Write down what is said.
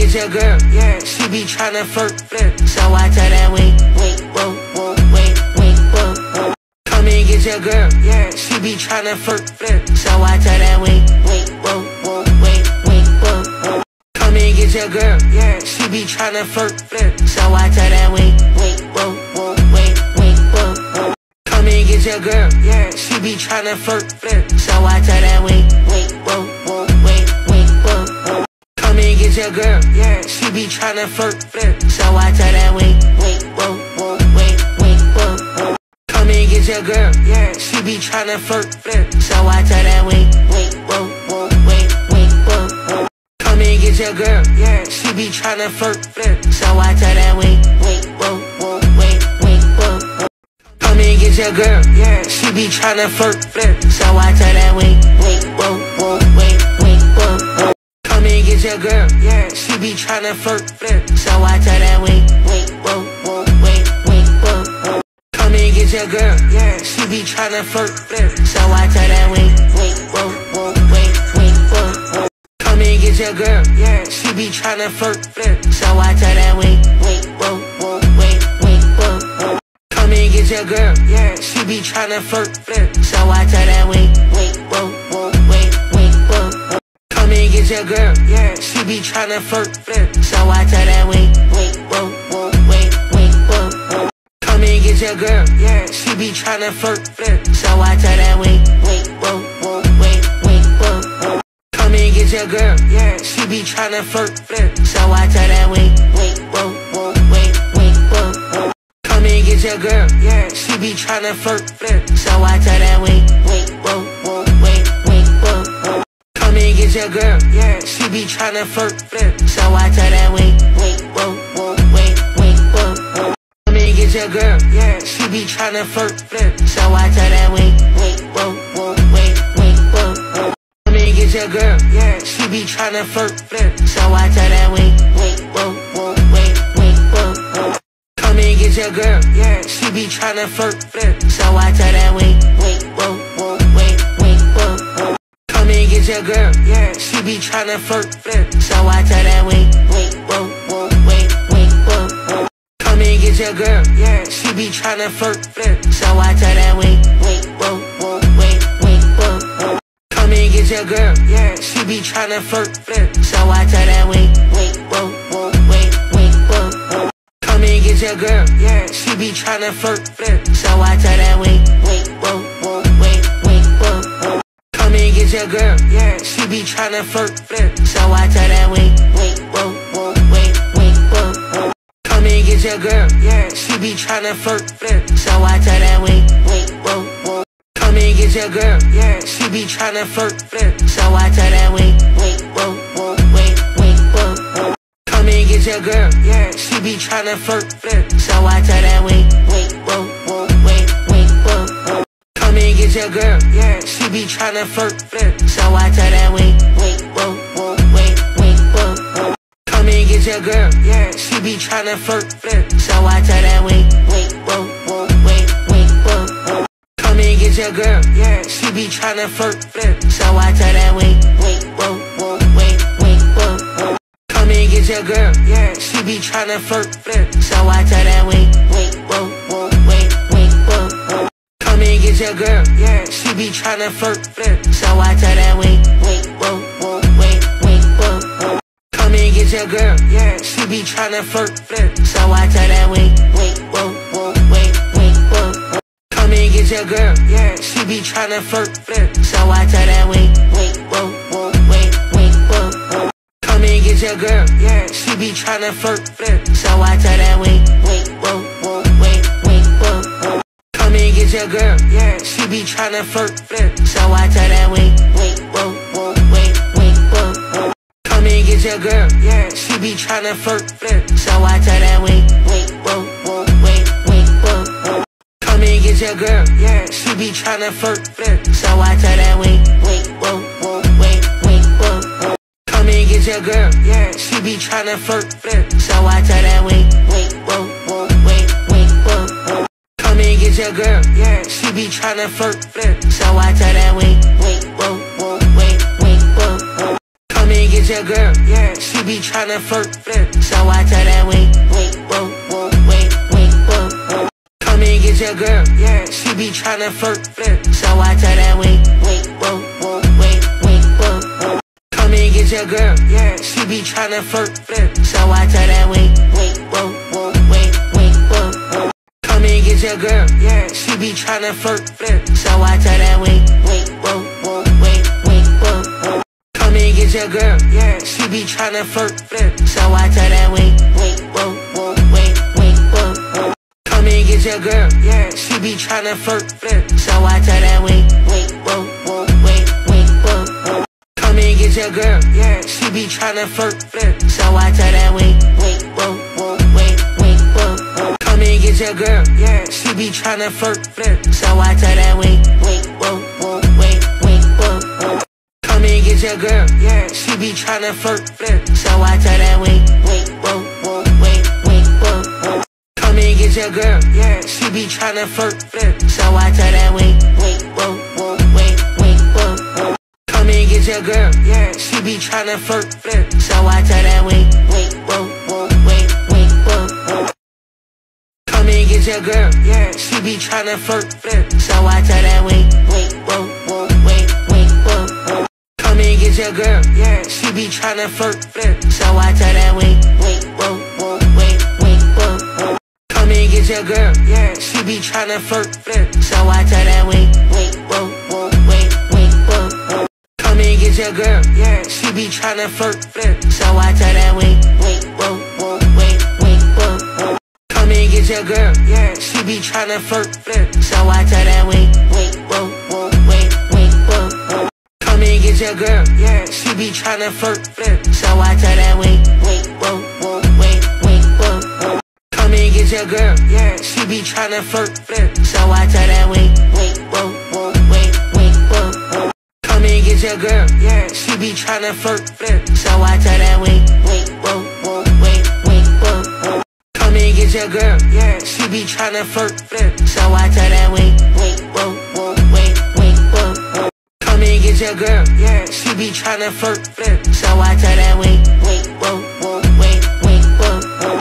get your girl, yeah. She be tryna flirt. So I tell that wait, whoa. Come and get your girl, yeah. She be tryna flirt. So I tell that wait, whoa. Come and get your girl, yeah. She be tryna flirt. So I tell that wait, whoa. Come and get your girl, yeah. She be tryna flirt. So I tell that wait, whoa. Come and get your girl, yeah. She be tryna flirt. So I tell that wait, whoa. Come and get your girl, yeah. She be tryna flirt. So I tell that wait, whoa. Come and get your girl, yeah. She be tryna flirt. So I tell that wait, whoa. Come and get your girl, yeah. She be tryna flirt. So I tell that wait, whoa. Come and get your girl, yeah. She be tryna flirt. So I tell that wait, whoa. Come and get your girl, yeah. She be tryna flirt. So I tell that wait, whoa. Come and get your girl, yeah. She be tryna flirt. So I tell that wait, whoa. Come and get your girl, yeah. She be tryna flirt. So I tell that wait, whoa. Come and get your girl, yeah. She be tryna flirt. So I tell that wait, whoa. Come and get your girl, yeah. She be tryna flirt. So I tell that wait, whoa. Come and get your girl, yeah. She be tryna flirt. So I tell that wait, whoa. Come and get your girl, yeah. She be tryna flirt. So I tell that wait, whoa. Come and get your girl, yeah. She be tryna flirt. So I tell that wait, whoa. Come and get your girl, yeah. She be tryna flirt. So I tell that wait, whoa. Come and get your girl, yeah. She be tryna flirt. So I tell that wait, whoa. Come and get your girl, yeah. She be tryna flirt. So I tell that wait, whoa. Come and get your girl, yeah. She be tryna flirt. So I tell that wait, whoa. Come and get your girl, yeah. She be tryna flirt. So I tell that wait, whoa. Come and get your girl, yeah. She be tryna flirt. So I tell that wait, whoa. Come and get your girl, yeah. She be tryna flirt. So I tell that wait, whoa. Come and get your girl, yeah. She be tryna flirt. So I tell that wait, whoa. Come and get your girl, yeah. She be tryna flirt. So I tell that wait. Come and get your girl, yeah. She be tryna flirt. So I tell that wait. Come and get your girl, yeah. She be tryna flirt. So I tell that wait. Come and get your girl, yeah. She be tryna flirt. So I tell that wait. Come and get your girl, yeah. She be tryna flirt. So I tell that wait. Come and get your girl, yeah. She be tryna flirt. So I tell that wait. Come and get your girl, yeah. She be tryna flirt. So I tell that wait. Come and get your girl, yeah. She be tryna flirt. So I tell that wait. Come and get your girl, yeah. She be tryna flirt. So I tell that wait. Come and get your girl, yeah. She be tryna flirt. So I tell that wait. Come and get your girl, yeah. She be tryna flirt. So I tell that wait. Come and get your girl, yeah. She be tryna flirt. So I tell that wait. Come and get your girl, yeah. She be tryna flirt. So I tell that wait. Come and get your girl, yeah. She be tryna flirt. So I tell that wait. Come and get your girl, yeah. She be tryna flirt. So I tell that wait. Come and get your girl, yeah. She be tryna flirt. So I tell that wait. Come and get your girl, yeah. She be tryna flirt, so I tell that wait, whoa, whoa, wait, whoa, whoa. Come and get your girl, yeah. She be tryna flirt, so I tell that wait, whoa, whoa, wait, whoa, whoa. Come and get your girl, yeah. She be tryna flirt, so I tell that wait, whoa, whoa, wait, whoa, whoa. Come and get your girl, yeah. She be tryna flirt, so I tell that wait, whoa, whoa, wait, whoa, whoa. Come and get your girl, yeah. She be tryna flirt, so I tell that wait, whoa, whoa, wait, whoa, whoa. Come and get your girl, yeah. She be tryna flirt, so I tell that wait, whoa, whoa, wait, whoa, whoa. Come and get your girl, yeah. She be tryna flirt, so I tell that wait, whoa, whoa, wait, whoa, whoa. Come and get your girl, yeah. She be tryna flirt, so I tell that wait, whoa, whoa, wait, whoa, whoa. Come and get your girl, yeah. She be tryna flirt, so I tell that wait, whoa, whoa, wait, whoa, whoa. Come and get your girl, yeah. She be tryna flirt, so I tell that wait, whoa, whoa, wait, whoa, whoa. Come and get your girl, yeah. She be tryna flirt, so I tell that wait, whoa, whoa, wait, whoa, whoa. Come and get your girl, yeah. She be tryna flirt, so I tell that wait, whoa, whoa, wait, whoa, whoa. Come and get your girl, yeah. She be tryna flirt, so I tell that wait, whoa, whoa, wait, whoa, whoa. Come and get your girl, yeah. She be tryna flirt, so I tell that wait, whoa, whoa, wait, whoa, whoa. Come and get your girl, yeah. She be tryna flirt, so I tell that wait, whoa, whoa, wait, whoa, whoa. Come and get your girl, yeah. She be tryna flirt, so I tell that wait, whoa, whoa, wait, whoa, whoa. Come and get your girl, yeah. She be tryna flirt, so I tell that wait, whoa, whoa, wait, whoa, whoa. Come and get your girl, yeah. She be tryna flirt, so I tell that wait, whoa, whoa, wait, whoa, whoa. Come and get your girl, yeah. She be tryna flirt, so I tell that wait, whoa, whoa, wait, whoa, whoa. Come and get your girl, yeah. She be tryna flirt, so I tell that wait, whoa, whoa, wait, whoa, whoa. Come and get your girl, yeah. She be tryna flirt, so I tell that wait, whoa, whoa,